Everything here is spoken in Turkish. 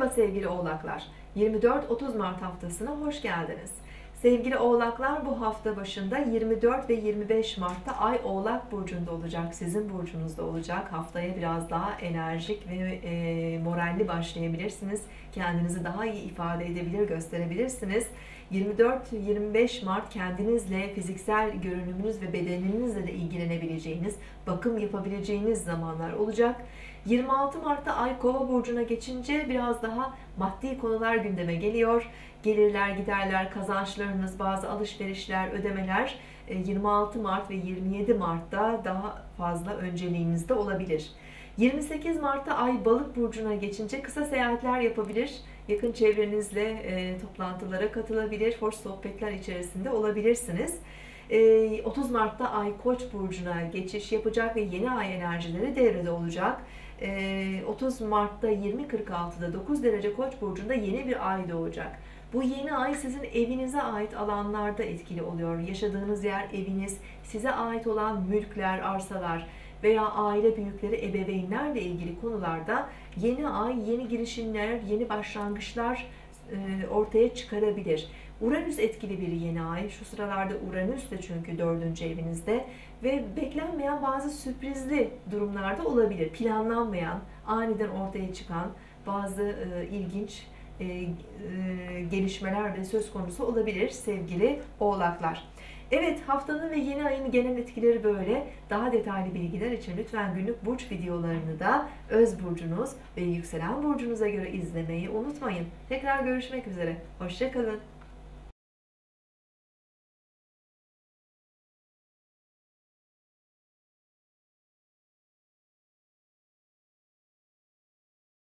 Merhaba sevgili Oğlaklar, 24-30 Mart haftasına hoş geldiniz. Sevgili Oğlaklar, bu hafta başında 24 ve 25 Mart'ta Ay Oğlak burcunda olacak, sizin burcunuzda olacak. Haftaya biraz daha enerjik ve moralli başlayabilirsiniz. Kendinizi daha iyi ifade edebilir, gösterebilirsiniz. 24-25 Mart kendinizle, fiziksel görünümünüz ve bedeninizle de ilgilenebileceğiniz, bakım yapabileceğiniz zamanlar olacak. 26 Mart'ta Ay Kova burcuna geçince biraz daha maddi konular gündeme geliyor. Gelirler, giderler, kazançlarınız, bazı alışverişler, ödemeler 26 Mart ve 27 Mart'ta daha fazla önceliğinizde olabilir. 28 Mart'ta Ay Balık burcuna geçince kısa seyahatler yapabilir, yakın çevrenizle toplantılara katılabilir, hoş sohbetler içerisinde olabilirsiniz. 30 Mart'ta Ay Koç burcuna geçiş yapacak ve yeni ay enerjileri devrede olacak. 30 Mart'ta 20.46'da 9 derece Koç burcunda yeni bir ay doğacak. Bu yeni ay sizin evinize ait alanlarda etkili oluyor. Yaşadığınız yer, eviniz, size ait olan mülkler, arsalar veya aile büyükleri, ebeveynlerle ilgili konularda yeni ay yeni girişimler, yeni başlangıçlar ortaya çıkarabilir. Uranüs etkili bir yeni ay. Şu sıralarda Uranüs de çünkü 4. evinizde ve beklenmeyen bazı sürprizli durumlarda olabilir. Planlanmayan, aniden ortaya çıkan bazı ilginç gelişmeler de söz konusu olabilir sevgili Oğlaklar. Evet, haftanın ve yeni ayın genel etkileri böyle. Daha detaylı bilgiler için lütfen günlük burç videolarını da öz burcunuz ve yükselen burcunuza göre izlemeyi unutmayın. Tekrar görüşmek üzere. Hoşça kalın.